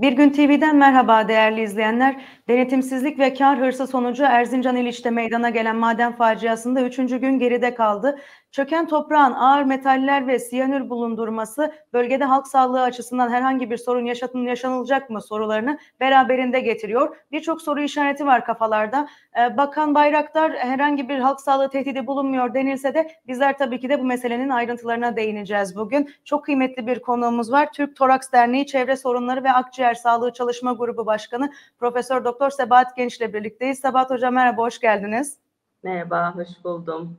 BirGün TV'den merhaba değerli izleyenler. Denetimsizlik ve kar hırsı sonucu Erzincan İliç'te meydana gelen maden faciasında 3. gün geride kaldı. Çöken toprağın ağır metaller ve siyanür bulundurması bölgede halk sağlığı açısından herhangi bir sorun yaşanılacak mı sorularını beraberinde getiriyor. Birçok soru işareti var kafalarda. Bakan Bayraktar herhangi bir halk sağlığı tehdidi bulunmuyor denilse de bizler tabii ki de bu meselenin ayrıntılarına değineceğiz bugün. Çok kıymetli bir konuğumuz var. Türk Toraks Derneği Çevre Sorunları ve Akciğer Sağlığı Çalışma Grubu Başkanı Profesör Doktor Sebahat Genç ile birlikteyiz. Sebahat Hocam merhaba, hoş geldiniz. Merhaba, hoş buldum.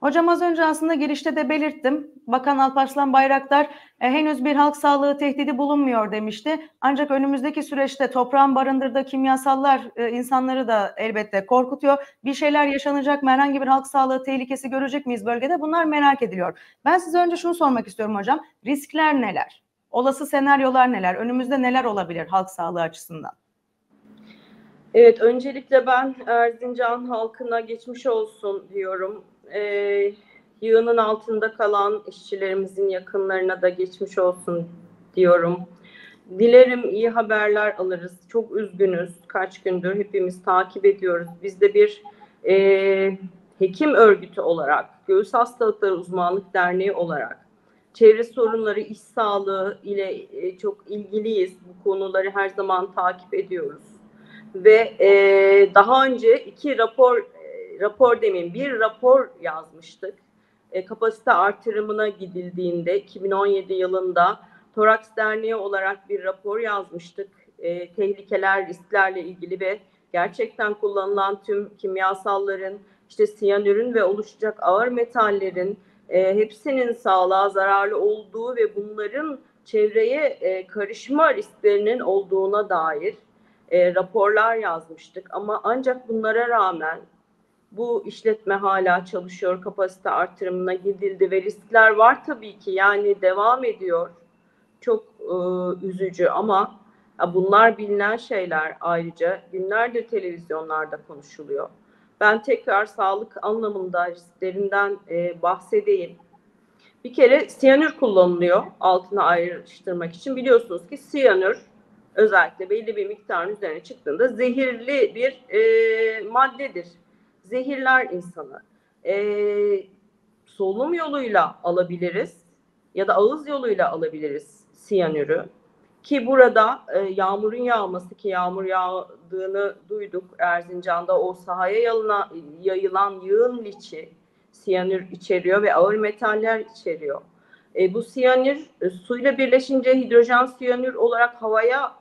Hocam az önce aslında girişte de belirttim. Bakan Alparslan Bayraktar henüz bir halk sağlığı tehdidi bulunmuyor demişti. Ancak önümüzdeki süreçte toprağın barındırdığı kimyasallar insanları da elbette korkutuyor. Bir şeyler yaşanacak mı? Herhangi bir halk sağlığı tehlikesi görecek miyiz bölgede? Bunlar merak ediliyor. Ben size önce şunu sormak istiyorum hocam. Riskler neler? Olası senaryolar neler? Önümüzde neler olabilir halk sağlığı açısından? Evet, öncelikle ben Erzincan halkına geçmiş olsun diyorum. Yığının altında kalan işçilerimizin yakınlarına da geçmiş olsun diyorum. Dilerim iyi haberler alırız. Çok üzgünüz. Kaç gündür hepimiz takip ediyoruz. Biz de bir hekim örgütü olarak, Göğüs Hastalıkları Uzmanlık Derneği olarak, çevre sorunları, iş sağlığı ile çok ilgiliyiz. Bu konuları her zaman takip ediyoruz. Ve daha önce bir rapor yazmıştık. Kapasite artırımına gidildiğinde 2017 yılında Toraks Derneği olarak bir rapor yazmıştık. Tehlikeler, risklerle ilgili ve gerçekten kullanılan tüm kimyasalların, işte siyanürün ve oluşacak ağır metallerin hepsinin sağlığa zararlı olduğu ve bunların çevreye karışma risklerinin olduğuna dair raporlar yazmıştık. Ama ancak bunlara rağmen bu işletme hala çalışıyor, kapasite artırımına gidildi ve riskler var tabii ki, yani devam ediyor. Çok üzücü ama bunlar bilinen şeyler, ayrıca günlerdir televizyonlarda konuşuluyor. Ben tekrar sağlık anlamında risklerinden bahsedeyim. Bir kere siyanür kullanılıyor altına ayrıştırmak için. Biliyorsunuz ki siyanür özellikle belli bir miktarın üzerine çıktığında zehirli bir maddedir. Zehirler insanı. Solunum yoluyla alabiliriz ya da ağız yoluyla alabiliriz siyanürü. Ki burada yağmurun yağması, ki yağmur yağdığını duyduk Erzincan'da, o sahaya yayılan yığın liçi siyanür içeriyor ve ağır metaller içeriyor. Bu siyanür suyla birleşince hidrojen siyanür olarak havaya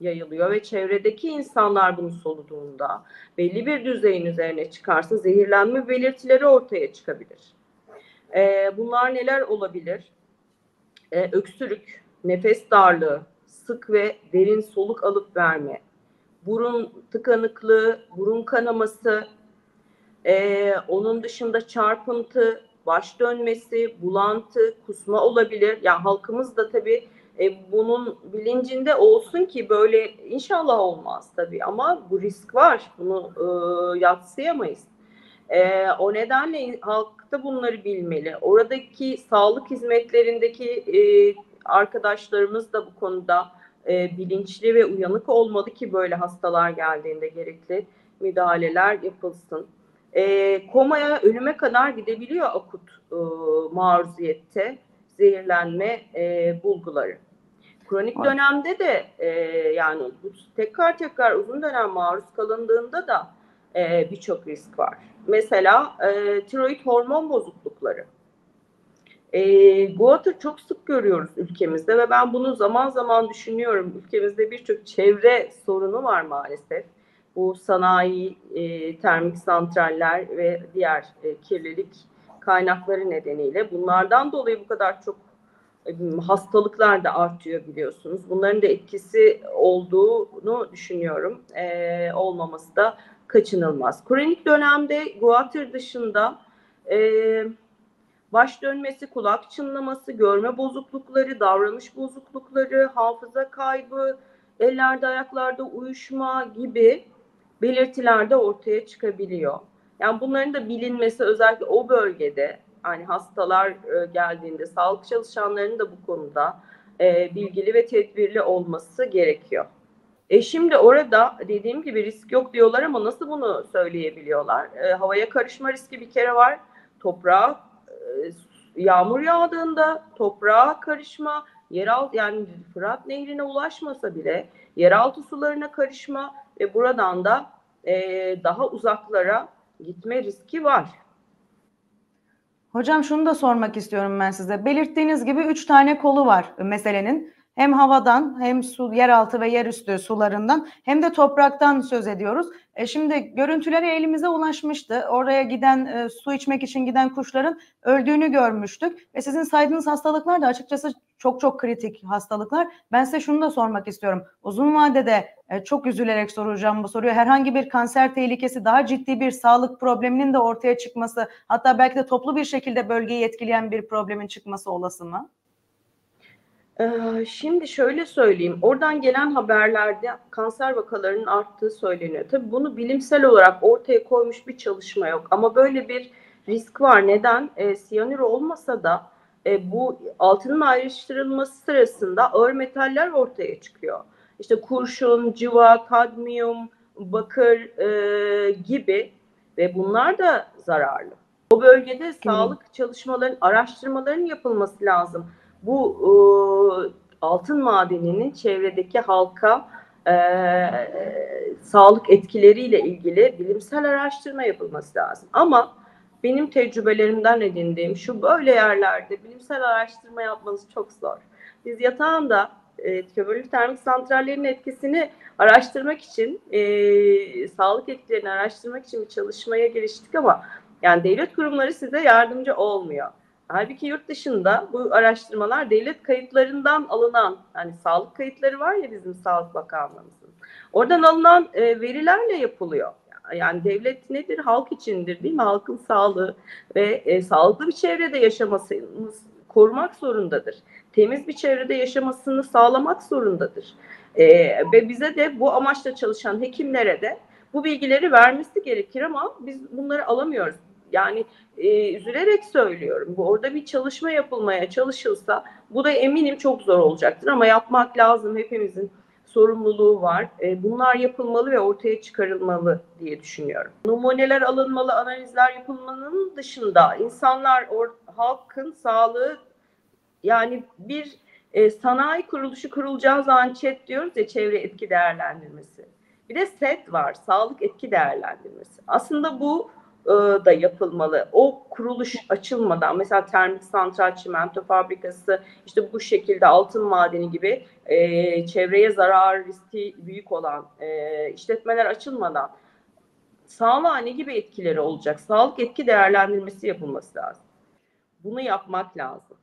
yayılıyor ve çevredeki insanlar bunu soluduğunda belli bir düzeyin üzerine çıkarsa zehirlenme belirtileri ortaya çıkabilir. Bunlar neler olabilir? Öksürük, nefes darlığı, sık ve derin soluk alıp verme, burun tıkanıklığı, burun kanaması, onun dışında çarpıntı, baş dönmesi, bulantı, kusma olabilir. Yani halkımız da tabii bunun bilincinde olsun ki böyle inşallah olmaz tabii, ama bu risk var, bunu yadsıyamayız. O nedenle halk da bunları bilmeli. Oradaki sağlık hizmetlerindeki arkadaşlarımız da bu konuda bilinçli ve uyanık olmalı ki böyle hastalar geldiğinde gerekli müdahaleler yapılsın. Komaya, ölüme kadar gidebiliyor akut maruziyette zehirlenme bulguları. Kronik dönemde de yani tekrar uzun dönem maruz kalındığında da birçok risk var. Mesela tiroid hormon bozuklukları. Guatr çok sık görüyoruz ülkemizde ve ben bunu zaman zaman düşünüyorum. Ülkemizde birçok çevre sorunu var maalesef. Bu sanayi, termik santraller ve diğer kirlilik kaynakları nedeniyle bunlardan dolayı bu kadar çok hastalıklar da artıyor biliyorsunuz. Bunların da etkisi olduğunu düşünüyorum. Olmaması da kaçınılmaz. Kronik dönemde guatr dışında baş dönmesi, kulak çınlaması, görme bozuklukları, davranış bozuklukları, hafıza kaybı, ellerde ayaklarda uyuşma gibi belirtiler de ortaya çıkabiliyor. Yani bunların da bilinmesi, özellikle o bölgede, yani hastalar geldiğinde sağlık çalışanlarının da bu konuda bilgili ve tedbirli olması gerekiyor. Şimdi orada dediğim gibi risk yok diyorlar ama nasıl bunu söyleyebiliyorlar? Havaya karışma riski bir kere var. Toprağa, yağmur yağdığında toprağa karışma, yeraltı, yani Fırat Nehri'ne ulaşmasa bile yeraltı sularına karışma ve buradan da daha uzaklara gitme riski var. Hocam şunu da sormak istiyorum ben size. Belirttiğiniz gibi 3 tane kolu var meselenin. Hem havadan, hem su, yeraltı ve yerüstü sularından, hem de topraktan söz ediyoruz. Şimdi görüntüleri elimize ulaşmıştı. Oraya giden, su içmek için giden kuşların öldüğünü görmüştük. Ve sizin saydığınız hastalıklar da açıkçası çok kritik hastalıklar. Ben size şunu da sormak istiyorum. Uzun vadede çok üzülerek soracağım bu soruyu. Herhangi bir kanser tehlikesi, daha ciddi bir sağlık probleminin de ortaya çıkması, hatta belki de toplu bir şekilde bölgeyi etkileyen bir problemin çıkması olası mı? Şimdi şöyle söyleyeyim, oradan gelen haberlerde kanser vakalarının arttığı söyleniyor. Tabii bunu bilimsel olarak ortaya koymuş bir çalışma yok ama böyle bir risk var. Neden? Siyanür olmasa da bu altının ayrıştırılması sırasında ağır metaller ortaya çıkıyor. İşte kurşun, cıva, kadmiyum, bakır gibi ve bunlar da zararlı. O bölgede sağlık çalışmalarının, araştırmaların yapılması lazım. Bu altın madeninin çevredeki halka sağlık etkileriyle ilgili bilimsel araştırma yapılması lazım. Ama benim tecrübelerimden edindiğim şu, böyle yerlerde bilimsel araştırma yapmanız çok zor. Biz yatağında kömürlü termik santrallerin etkisini araştırmak için, sağlık etkilerini araştırmak için bir çalışmaya giriştik ama yani devlet kurumları size yardımcı olmuyor. Halbuki yurt dışında bu araştırmalar devlet kayıtlarından alınan, yani sağlık kayıtları var ya bizim Sağlık Bakanlığımızın, oradan alınan verilerle yapılıyor. Yani devlet nedir? Halk içindir, değil mi? Halkın sağlığı ve sağlıklı bir çevrede yaşamasını korumak zorundadır. Temiz bir çevrede yaşamasını sağlamak zorundadır. Ve bize de bu amaçla çalışan hekimlere de bu bilgileri vermesi gerekir ama biz bunları alamıyoruz. Yani üzülerek söylüyorum. Orada bir çalışma yapılmaya çalışılsa bu da eminim çok zor olacaktır ama yapmak lazım. Hepimizin sorumluluğu var. Bunlar yapılmalı ve ortaya çıkarılmalı diye düşünüyorum. Numuneler alınmalı, analizler yapılmanın dışında insanlar, halkın sağlığı, yani bir sanayi kuruluşu kurulacağı zaman ÇED diyoruz ya, çevre etki değerlendirmesi. Bir de SED var, sağlık etki değerlendirmesi. Aslında bu da yapılmalı. O kuruluş açılmadan, mesela termik santral, çimento fabrikası, işte bu şekilde altın madeni gibi çevreye zarar riski büyük olan işletmeler açılmadan sağlığa ne gibi etkileri olacak? Sağlık etki değerlendirmesi yapılması lazım. Bunu yapmak lazım.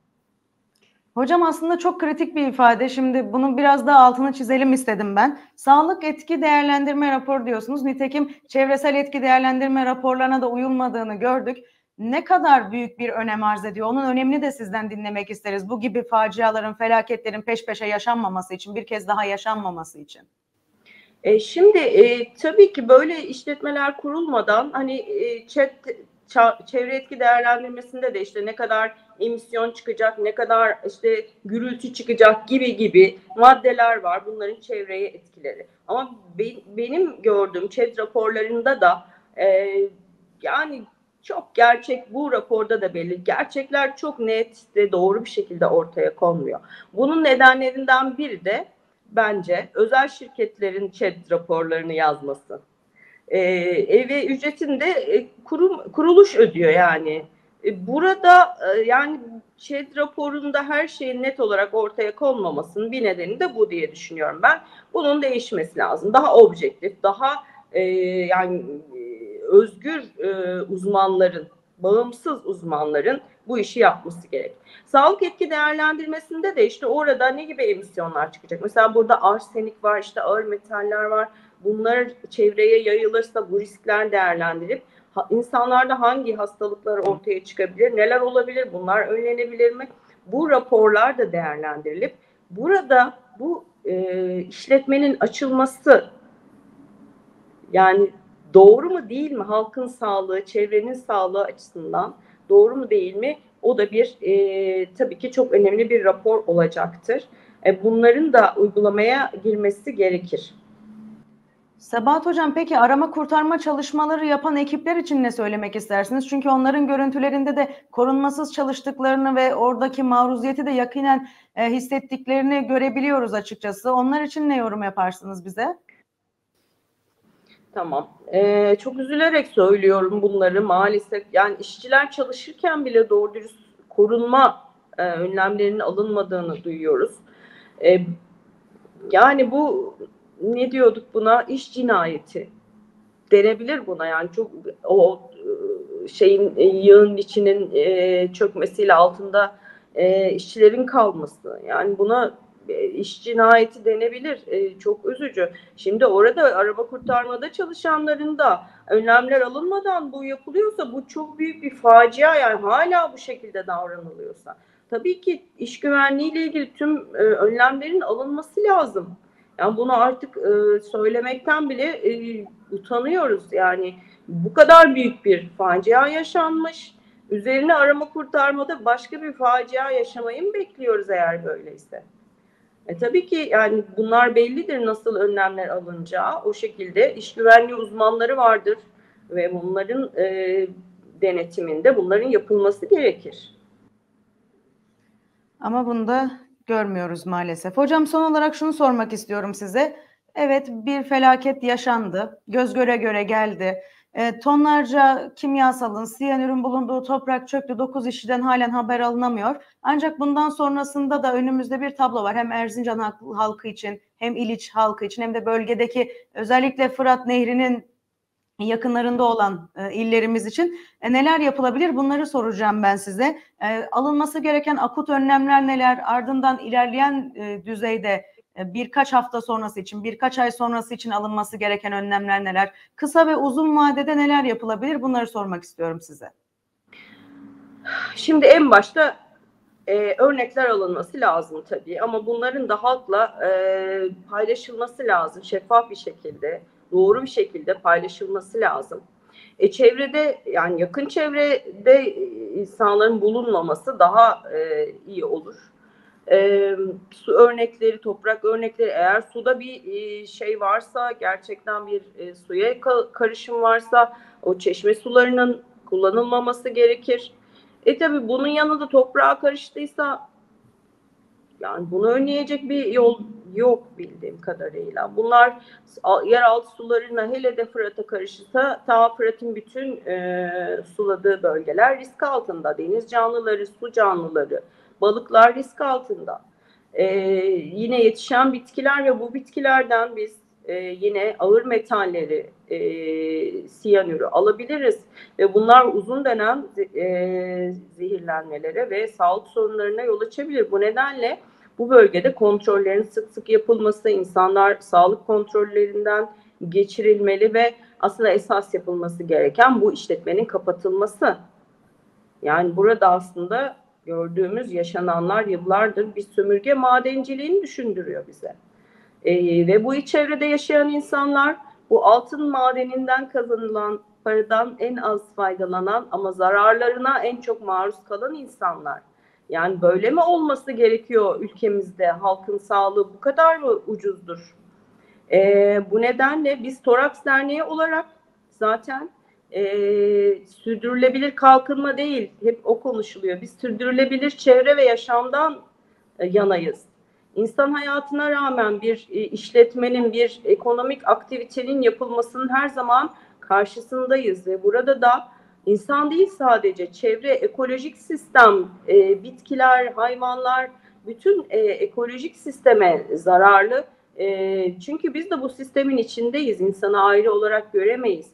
Hocam aslında çok kritik bir ifade. Şimdi bunun biraz daha altını çizelim istedim ben. Sağlık etki değerlendirme raporu diyorsunuz. Nitekim çevresel etki değerlendirme raporlarına da uyulmadığını gördük. Ne kadar büyük bir önem arz ediyor? Onun önemini de sizden dinlemek isteriz. Bu gibi faciaların, felaketlerin peş peşe yaşanmaması için, bir kez daha yaşanmaması için. Şimdi tabii ki böyle işletmeler kurulmadan, hani çevre etki değerlendirmesinde de işte ne kadar emisyon çıkacak, ne kadar işte gürültü çıkacak gibi maddeler var. Bunların çevreye etkileri. Ama benim gördüğüm ÇED raporlarında da yani çok gerçek, bu raporda da belli. Gerçekler çok net ve doğru bir şekilde ortaya konmuyor. Bunun nedenlerinden biri de bence özel şirketlerin ÇED raporlarını yazması. Ve ücretini de kuruluş ödüyor yani. Burada yani ÇED raporunda her şeyin net olarak ortaya konmamasının bir nedeni de bu diye düşünüyorum ben. Bunun değişmesi lazım. Daha objektif, daha yani özgür uzmanların, bağımsız uzmanların bu işi yapması gerek. Sağlık etki değerlendirmesinde de işte orada ne gibi emisyonlar çıkacak? Mesela burada arsenik var, işte ağır metaller var. Bunlar çevreye yayılırsa bu riskler değerlendirip insanlarda hangi hastalıklar ortaya çıkabilir, neler olabilir, bunlar önlenebilir mi? Bu raporlar da değerlendirilip burada bu işletmenin açılması, yani doğru mu değil mi, halkın sağlığı, çevrenin sağlığı açısından doğru mu değil mi, o da bir tabii ki çok önemli bir rapor olacaktır. bunların da uygulamaya girmesi gerekir. Sebahat Hocam, peki arama kurtarma çalışmaları yapan ekipler için ne söylemek istersiniz? Çünkü onların görüntülerinde de korunmasız çalıştıklarını ve oradaki maruziyeti de yakinen hissettiklerini görebiliyoruz açıkçası. Onlar için ne yorum yaparsınız bize? Tamam. Çok üzülerek söylüyorum bunları maalesef. Yani işçiler çalışırken bile doğru dürüst korunma önlemlerinin alınmadığını duyuyoruz. Yani bu... Ne diyorduk buna? İş cinayeti denebilir buna. Yani çok o şeyin, yığın içinin çökmesiyle altında işçilerin kalması. Yani buna iş cinayeti denebilir. Çok üzücü. Şimdi orada araba kurtarmada çalışanların da önlemler alınmadan bu yapılıyorsa bu çok büyük bir facia. Yani hala bu şekilde davranılıyorsa. Tabii ki iş güvenliğiyle ilgili tüm önlemlerin alınması lazım. Yani bunu artık söylemekten bile utanıyoruz. Yani bu kadar büyük bir facia yaşanmış. Üzerine arama kurtarmada başka bir facia yaşamayı mı bekliyoruz eğer böyleyse? Tabii ki yani bunlar bellidir, nasıl önlemler alınacağı. O şekilde iş güvenliği uzmanları vardır ve bunların denetiminde bunların yapılması gerekir. Ama bunda... görmüyoruz maalesef. Hocam, son olarak şunu sormak istiyorum size. Evet, bir felaket yaşandı. Göz göre göre geldi. Tonlarca kimyasalın, siyanürün bulunduğu toprak çöktü. 9 işçiden halen haber alınamıyor. Ancak bundan sonrasında da önümüzde bir tablo var. Hem Erzincan halkı için, hem İliç halkı için, hem de bölgedeki özellikle Fırat Nehri'nin yakınlarında olan illerimiz için neler yapılabilir? Bunları soracağım ben size. Alınması gereken akut önlemler neler? Ardından ilerleyen düzeyde birkaç hafta sonrası için, birkaç ay sonrası için alınması gereken önlemler neler? Kısa ve uzun vadede neler yapılabilir? Bunları sormak istiyorum size. Şimdi en başta örnekler alınması lazım tabii, ama bunların da halkla paylaşılması lazım, şeffaf bir şekilde. Doğru bir şekilde paylaşılması lazım. Çevrede, yani yakın çevrede insanların bulunmaması daha iyi olur. Su örnekleri, toprak örnekleri, eğer suda bir şey varsa, gerçekten bir suya karışım varsa o çeşme sularının kullanılmaması gerekir. Tabii bunun yanında toprağa karıştıysa, yani bunu önleyecek bir yol yok bildiğim kadarıyla. Bunlar yeraltı sularına, hele de Fırat'a karışırsa, ta Fırat'ın bütün suladığı bölgeler risk altında. Deniz canlıları, su canlıları, balıklar risk altında. Yine yetişen bitkiler ve bu bitkilerden biz yine ağır metalleri, siyanürü alabiliriz. Ve bunlar uzun dönem zehirlenmelere ve sağlık sorunlarına yol açabilir. Bu nedenle bu bölgede kontrollerin sık sık yapılması, insanlar sağlık kontrollerinden geçirilmeli ve aslında esas yapılması gereken bu işletmenin kapatılması. Yani burada aslında gördüğümüz yaşananlar yıllardır bir sömürge madenciliğini düşündürüyor bize. Ve bu iç çevrede yaşayan insanlar bu altın madeninden kazanılan paradan en az faydalanan ama zararlarına en çok maruz kalan insanlar. Yani böyle mi olması gerekiyor ülkemizde? Halkın sağlığı bu kadar mı ucuzdur? Bu nedenle biz Toraks Derneği olarak zaten sürdürülebilir kalkınma değil, hep o konuşuluyor. Biz sürdürülebilir çevre ve yaşamdan yanayız. İnsan hayatına rağmen bir işletmenin, bir ekonomik aktivitenin yapılmasının her zaman karşısındayız ve burada da İnsan değil sadece, çevre, ekolojik sistem, bitkiler, hayvanlar, bütün ekolojik sisteme zararlı. Çünkü biz de bu sistemin içindeyiz, insanı ayrı olarak göremeyiz.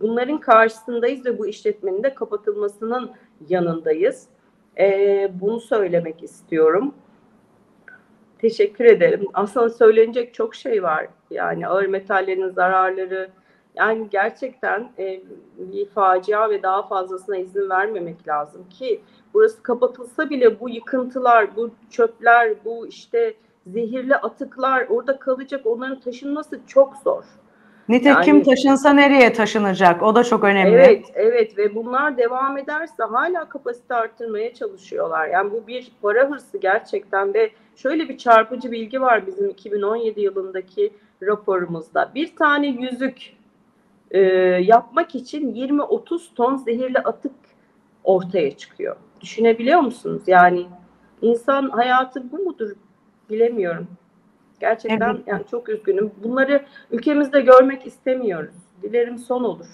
Bunların karşısındayız ve bu işletmenin de kapatılmasının yanındayız. Bunu söylemek istiyorum. Teşekkür ederim. Aslında söylenecek çok şey var. Yani ağır metallerin zararları... Yani gerçekten bir facia ve daha fazlasına izin vermemek lazım ki burası kapatılsa bile bu yıkıntılar, bu çöpler, bu işte zehirli atıklar orada kalacak, onların taşınması çok zor. Nitekim yani, taşınsa nereye taşınacak? O da çok önemli. Evet, evet ve bunlar devam ederse hala kapasite arttırmaya çalışıyorlar. Yani bu bir para hırsı gerçekten ve şöyle bir çarpıcı bilgi var bizim 2017 yılındaki raporumuzda. Bir tane yüzük yapmak için 20-30 ton zehirli atık ortaya çıkıyor. Düşünebiliyor musunuz? Yani insan hayatı bu mudur? Bilemiyorum. Gerçekten evet. Yani çok üzgünüm. Bunları ülkemizde görmek istemiyoruz. Dilerim son olur.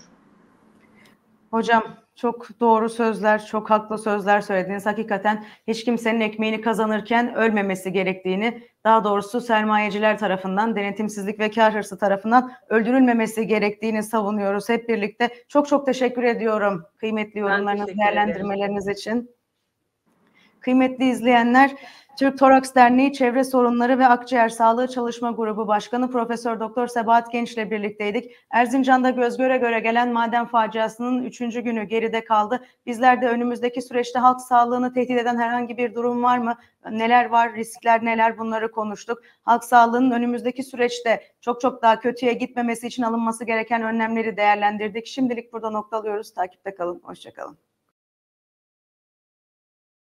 Hocam çok doğru sözler, çok haklı sözler söylediniz. Hakikaten hiç kimsenin ekmeğini kazanırken ölmemesi gerektiğini, daha doğrusu sermayeciler tarafından, denetimsizlik ve kar hırsı tarafından öldürülmemesi gerektiğini savunuyoruz hep birlikte. Çok çok teşekkür ediyorum kıymetli yorumlarınız, değerlendirmeleriniz için. Kıymetli izleyenler, Türk Toraks Derneği Çevre Sorunları ve Akciğer Sağlığı Çalışma Grubu Başkanı Profesör Doktor Sebahat Genç ile birlikteydik. Erzincan'da göz göre göre gelen maden faciasının 3. günü geride kaldı. Bizler de önümüzdeki süreçte halk sağlığını tehdit eden herhangi bir durum var mı? Neler var, riskler neler, bunları konuştuk. Halk sağlığının önümüzdeki süreçte çok çok daha kötüye gitmemesi için alınması gereken önlemleri değerlendirdik. Şimdilik burada noktalıyoruz. Takipte kalın, hoşça kalın.